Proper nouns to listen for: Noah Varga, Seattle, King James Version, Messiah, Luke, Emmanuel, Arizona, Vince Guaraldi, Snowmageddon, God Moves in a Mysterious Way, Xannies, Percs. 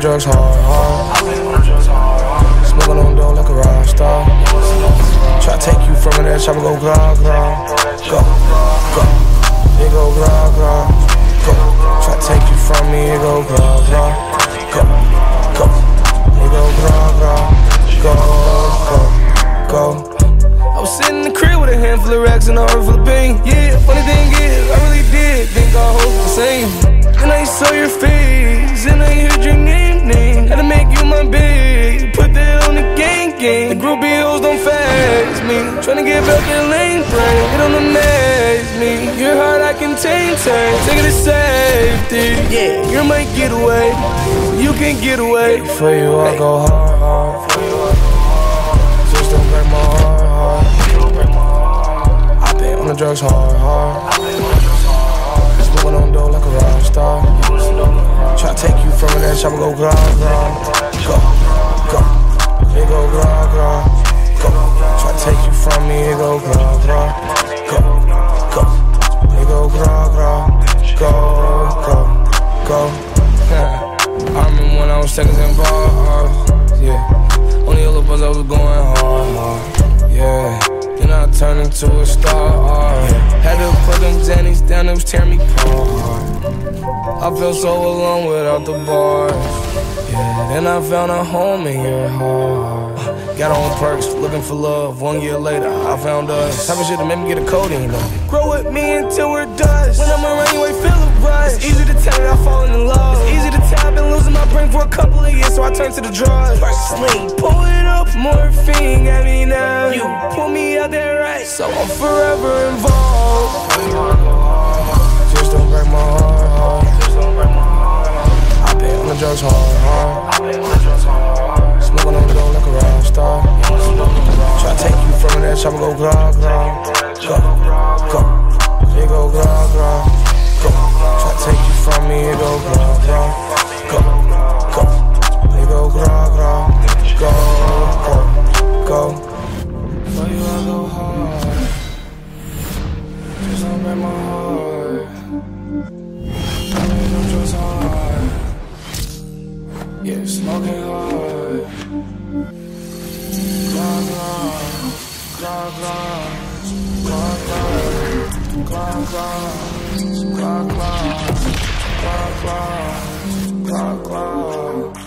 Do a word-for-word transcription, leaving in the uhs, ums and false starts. Drugs hard, hard. Smoking on dough like a rock star. Try to take you from an edge, I'ma go blah, blah. Go, go, it go blah, blah. Go, try to take you from me, it go blah, blah. Go, go, it go blah, blah. Go, go, go. I was sitting in the crib with a handful of racks and a handful of pain. Yeah, funny thing is, I really did think I hope the same. And I saw your face, and I heard your name. How to make you my bitch, put that on the gang gang. The groupie hoes don't faze me, tryna get back in lane play. It don't amaze me, your heart I can tame tame. Take it to safety, yeah, you're my getaway. You can get away. Before you I go hard, hard. Just don't break my heart, hard. I been on the drugs hard, hard. Smoking on dough like a rock star. Try to take you from an edge, I'ma go blah, blah. Go, go, it go blah, blah. Go, try to take you from me, it go blah, blah. Go, go, it go blah, blah. Go, go, go. I remember when I was taking them bars, yeah. Only other buzz I was going hard, yeah. Then I turned into a star, had to put them Xannies down, it was tearing me apart. I feel so alone without the bars. Yeah, and I found a home in your heart. Got on Perks, looking for love. One year later, I found us. Having shit to make me get a codeine though. Grow with me until we're dust. When I'm around you, I feel a rush. It's easy to tell that I've fallen in love. It's easy to tell I've been losing my brain for a couple of years, so I turned to the drugs. Sleep, pull it up, morphine at me now. You pull me out there right, so I'm forever involved. Just don't break my heart. Drugs hard, hard. Smoking on the dough like a rock star. Try to take you from an edge, I'ma go blah, blah. Go, go, it go blah, blah. Go, try to take you from me, it go blah, blah. Go, go, it go blah, blah. Go, go, go. For you I go hard. Just don't break my heart. I mean, them drugs hard. Yeah, smoking hard. Blah, blah, blah, blah. Blah, blah, blah, blah. Blah, blah, blah, blah. Blah, blah.